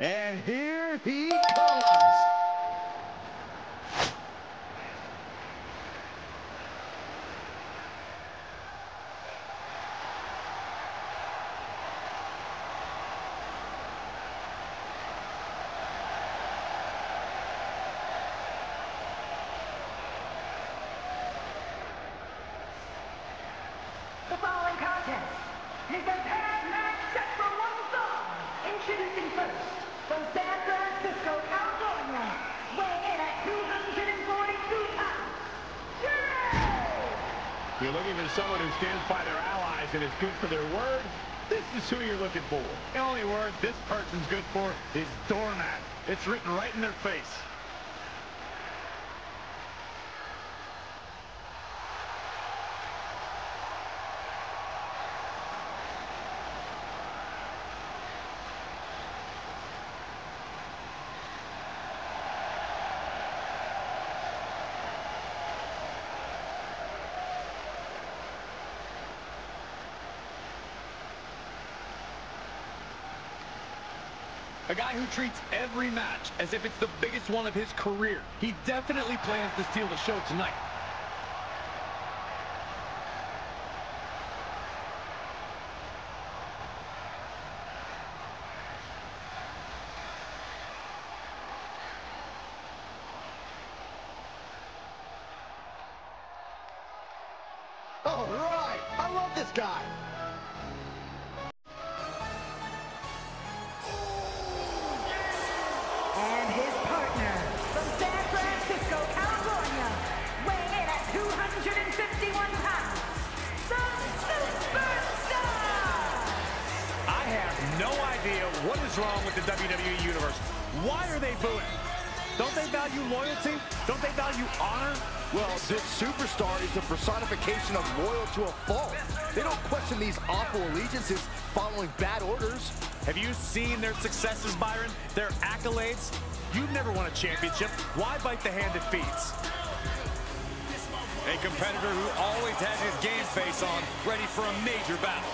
And here he comes. The following contest is a tag match set for one song. Introducing first, from San Francisco, California, weighing in at 242 pounds, Jerry! You're looking for someone who stands by their allies and is good for their word? This is who you're looking for. The only word this person's good for is doormat. It's written right in their face. A guy who treats every match as if it's the biggest one of his career. He definitely plans to steal the show tonight. All right, I love this guy. And his partner, from San Francisco, California, weighing in at 251 pounds, the Superstar! I have no idea what is wrong with the WWE Universe. Why are they booing? Don't they value loyalty? Don't they value honor? Well, this Superstar is the personification of loyal to a fault. They don't question these awful allegiances following bad orders. Have you seen their successes, Byron? Their accolades? You've never won a championship. Why bite the hand that feeds? A competitor who always has his game face on, ready for a major battle.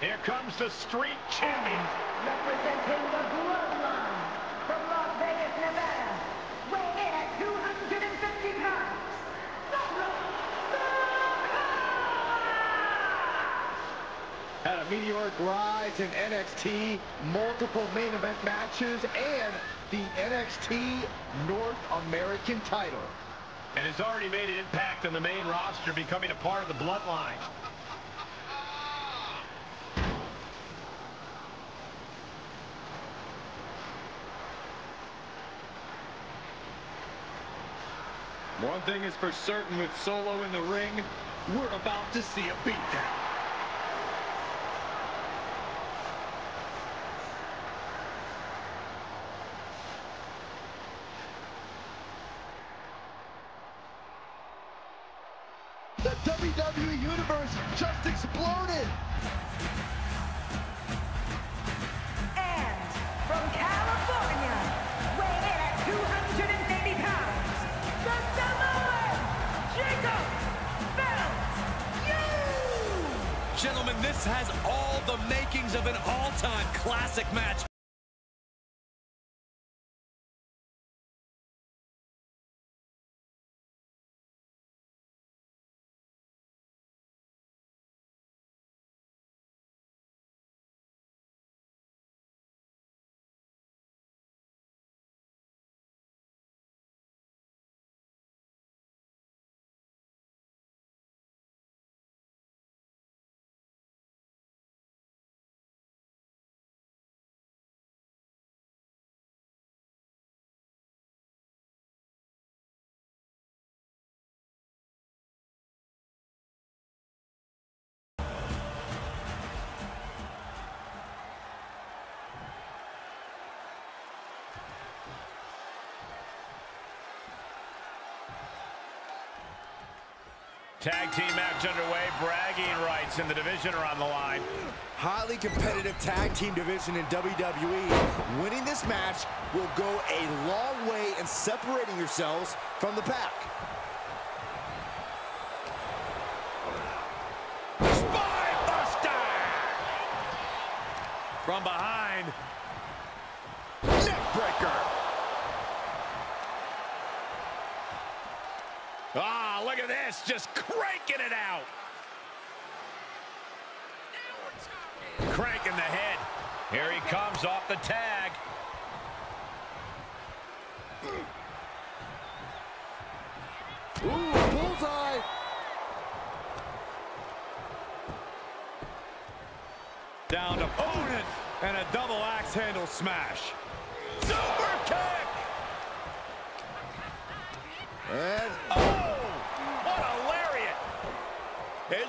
Here comes the street champion. Representing the bloodline from Las Vegas, Nevada, weighing in at 250 pounds, Solo Sikoa! Had a meteoric rise in NXT, multiple main event matches, and the NXT North American title. And has already made an impact on the main roster, becoming a part of the bloodline. One thing is for certain with Solo in the ring, we're about to see a beatdown. The WWE Universe just exploded! And from California, weighing in at 250 pounds, the Samoan, Jacob Fatu! Gentlemen, this has all the makings of an all-time classic match. Tag team match underway. Bragging rights in the division are on the line. Highly competitive tag team division in WWE. Winning this match will go a long way in separating yourselves from the pack. Spinebuster! From behind. Neckbreaker. Ah, look at this, just cranking it out. Cranking the head. Here he comes off the tag. Ooh, bullseye. Down to opponent and a double axe handle smash. Super kick. And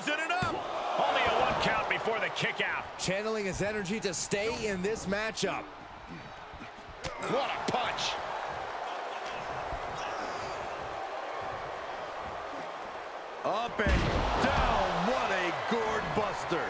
is it enough? Only a one count before the kick out. Channeling his energy to stay in this matchup. What a punch. Up and down. What a gourd buster.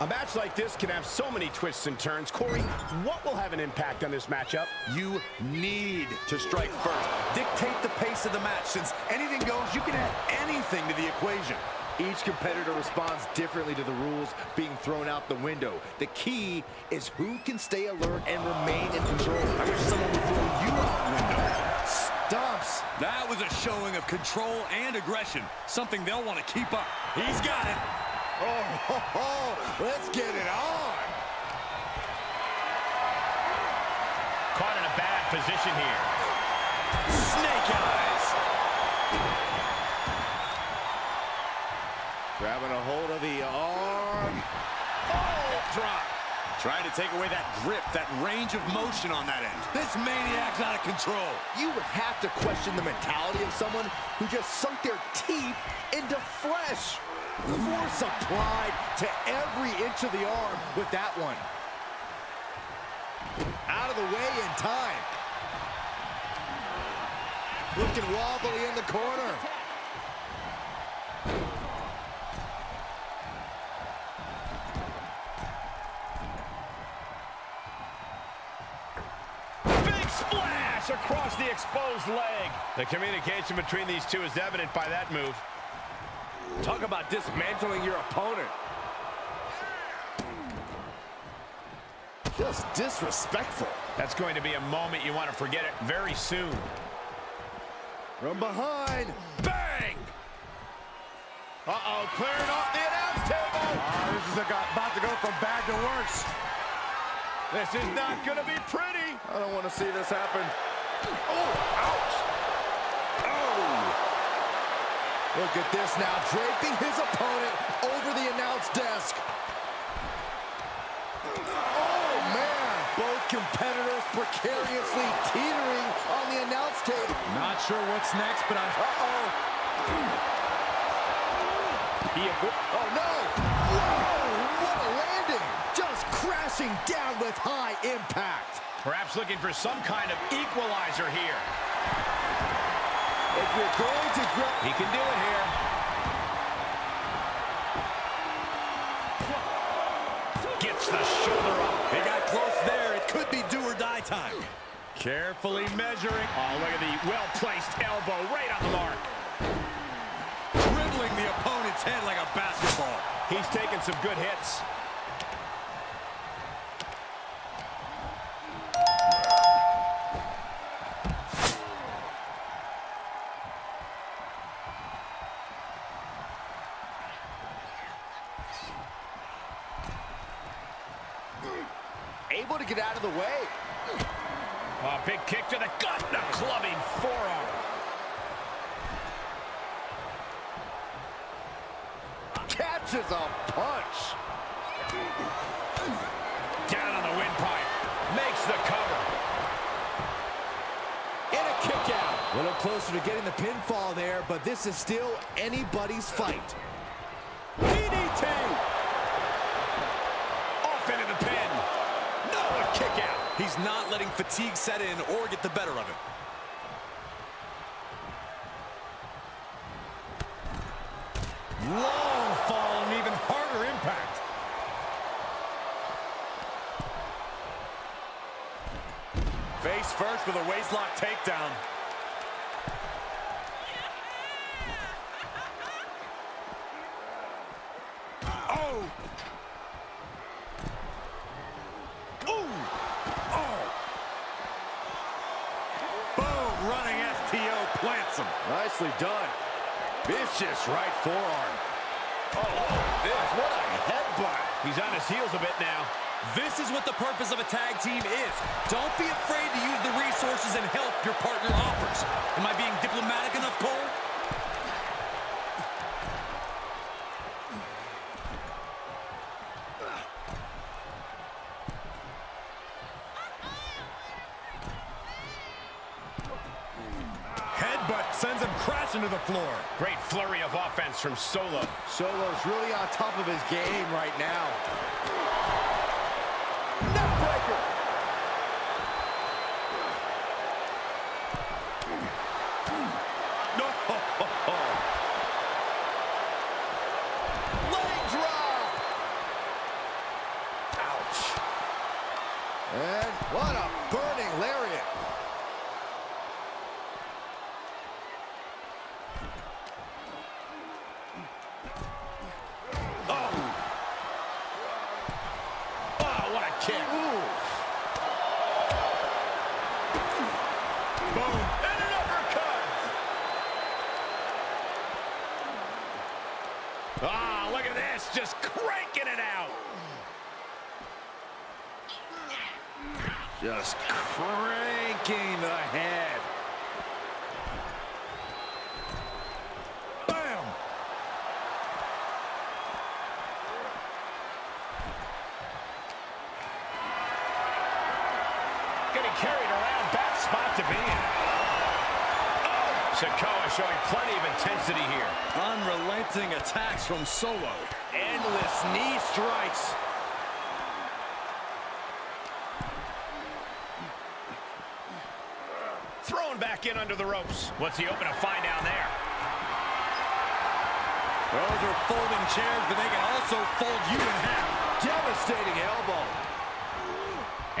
A match like this can have so many twists and turns. Corey, what will have an impact on this matchup? You need to strike first. Dictate the pace of the match. Since anything goes, you can add anything to the equation. Each competitor responds differently to the rules being thrown out the window. The key is who can stay alert and remain in control. I wish someone would throw you out the window. Stomps. That was a showing of control and aggression, something they'll want to keep up. He's got it. Oh, ho, ho. Let's get it on. Caught in a bad position here. Snake eyes. Grabbing a hold of the arm. Oh, drop. Trying to take away that grip, that range of motion on that end. This maniac's out of control. You would have to question the mentality of someone who just sunk their teeth into flesh. Force applied to every inch of the arm with that one. Out of the way in time. Looking wobbly in the corner. Big splash across the exposed leg. The communication between these two is evident by that move. Talk about dismantling your opponent. Just disrespectful. That's going to be a moment you want to forget it very soon. From behind. Bang! Uh-oh, clearing off the announce table. Oh, this is about to go from bad to worse. This is not going to be pretty. I don't want to see this happen. Oh, ouch. Look at this now, draping his opponent over the announce desk. Oh, man. Both competitors precariously teetering on the announce table. Not sure what's next, but I'm... Uh-oh. Oh, no. Whoa, what a landing. Just crashing down with high impact. Perhaps looking for some kind of equalizer here. If you're going to grip, he can do it here. Gets the shoulder up. He got close there. It could be do or die time. Carefully measuring. Oh, look at the well-placed elbow right on the mark. Dribbling the opponent's head like a basketball. He's taking some good hits. Able to get out of the way. A big kick to the gut, and a clubbing forearm. Catches a punch. Down on the windpipe. Makes the cover. In a kick out. A little closer to getting the pinfall there, but this is still anybody's fight. DDT. Kick out. He's not letting fatigue set in or get the better of it. Long fall and even harder impact. Face first with a waistlock takedown. Nicely done. Vicious right forearm. What a headbutt. He's on his heels a bit now. This is what the purpose of a tag team is. Don't be afraid to use the resources and help your partner offers. Am I being diplomatic enough, Cole? Sends him crashing to the floor. Great flurry of offense from Solo. Solo's really on top of his game right now. Neckbreaker. No. Leg drop. Ouch. And what a burning lariat. Ah, look at this, just cranking it out. Just cranking the head. Bam! Getting carried around, bad spot to be in. Sikoa showing plenty of intensity here. Unrelenting attacks from Solo. Endless knee strikes. Thrown back in under the ropes. What's he open to find down there? Those are folding chairs, but they can also fold you in half. Devastating elbow.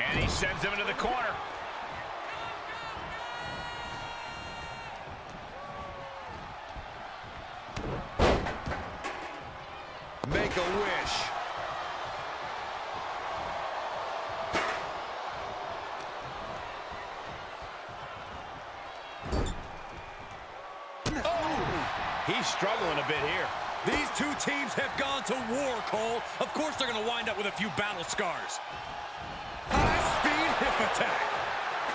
And he sends him into the corner. Make a wish. Oh! He's struggling a bit here. These two teams have gone to war, Cole. Of course they're going to wind up with a few battle scars. High-speed hip attack.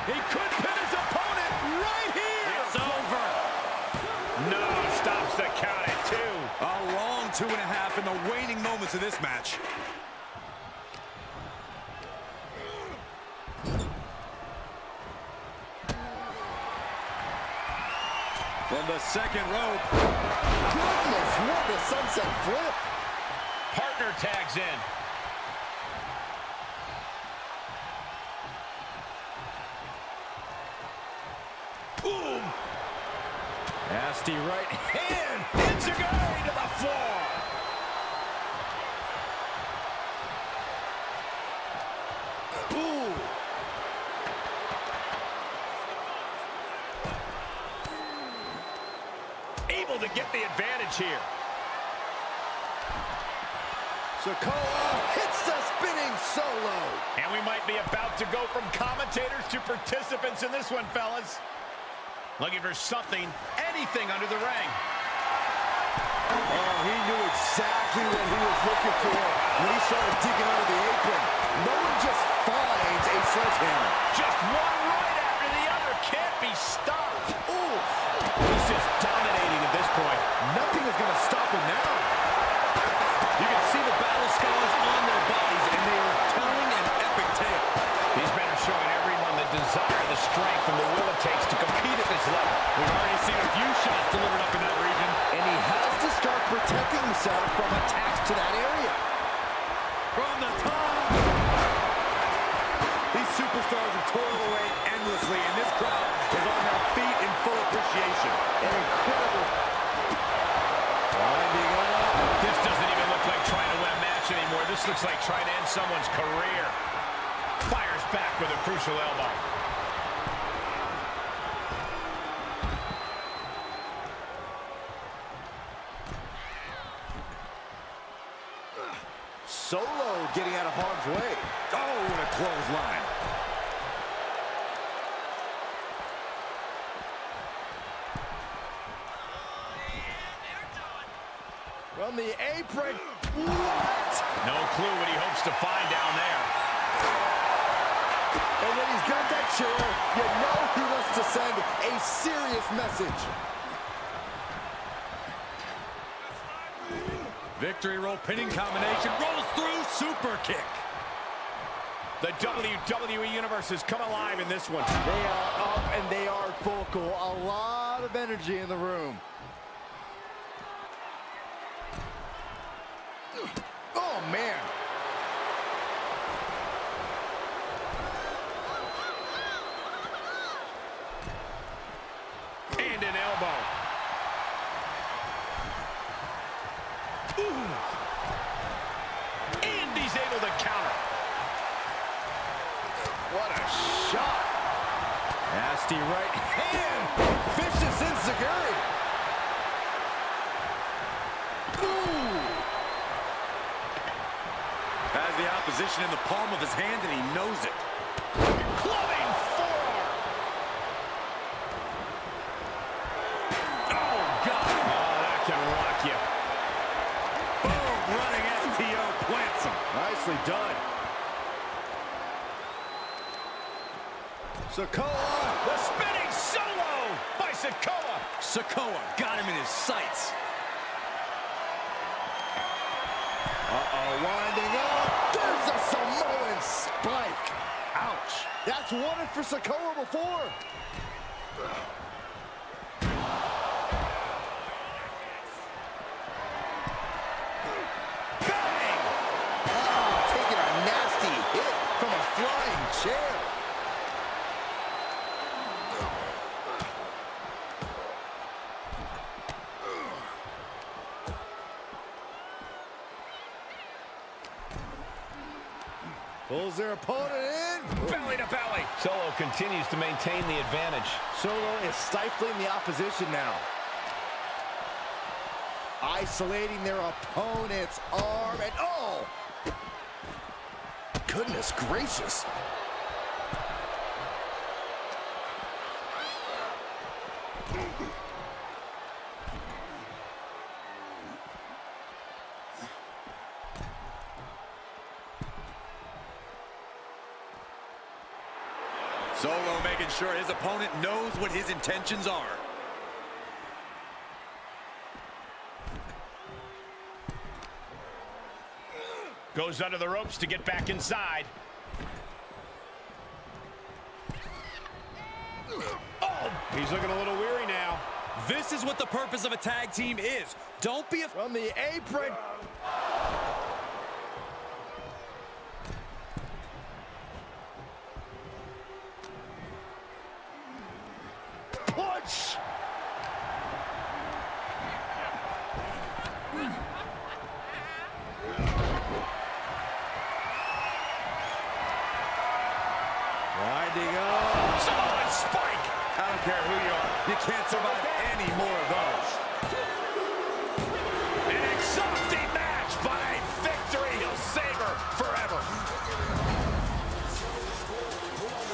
He could pin his opponent right here. It's over. No, stops the count at two. A long 2.5 in the waning moments of this match. From the second rope. Goodness, what a sunset flip. Partner tags in. Boom. Nasty right hand. It's a go. Able to get the advantage here. Sikoa hits the spinning Solo. And we might be about to go from commentators to participants in this one, fellas. Looking for something, anything under the ring. Oh, he knew exactly what he was looking for when he started digging under the apron. No one just finds a sledgehammer. Just one right after the other can't be stopped. Oof. He's just dominating at this point. Nothing is going to stop him now. You can see the battle scars on their bodies, and they are telling an epic tale. These men are showing everyone the desire, the strength, and the will it takes to compete at this level. We've already seen a few shots delivered up in that region. And he has to start protecting himself from attacks to that area. From the top! These superstars have toiled away endlessly, and this crowd is on their feet in full appreciation. An incredible... Winding up. This looks like trying to end someone's career. Fires back with a crucial elbow. Solo getting out of harm's way. Oh, what a clothesline. From the apron. What? No clue what he hopes to find down there. And when he's got that chair, you know he wants to send a serious message. Victory roll, pinning combination, rolls through, super kick. The WWE Universe has come alive in this one. They are up and they are vocal. A lot of energy in the room. Oh, man. And an elbow. And he's able to counter. What a shot. Nasty right hand. Vicious enziguri. Ooh. Has the opposition in the palm of his hand, and he knows it. Clubbing forearm. Oh, God. Oh, that can rock you. Running FTO plants him. Nicely done. Sikoa, the spinning solo by Sikoa. Sikoa got him in his sights. Uh-oh, winding up. There's a Samoan spike. Ouch. That's wanted for Sikoa before. Chair. Pulls their opponent in. Belly to belly. Solo continues to maintain the advantage. Solo is stifling the opposition now. Isolating their opponent's arm and oh! Goodness gracious. Solo making sure his opponent knows what his intentions are. Goes under the ropes to get back inside. Oh, he's looking a little weary now. This is what the purpose of a tag team is. Don't be afraid. From the apron. Can't survive any more of those. An exhausting match, but a victory he'll savor forever.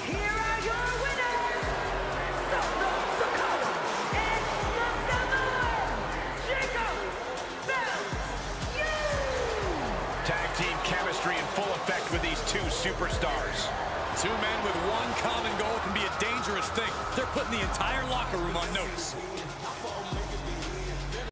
Here are your winners, Solo Sikoa and the Samoan, Jacob Fatu. Tag team chemistry in full effect with these two superstars. Two men with one common goal can be a dangerous thing. They're putting the entire locker room on notice.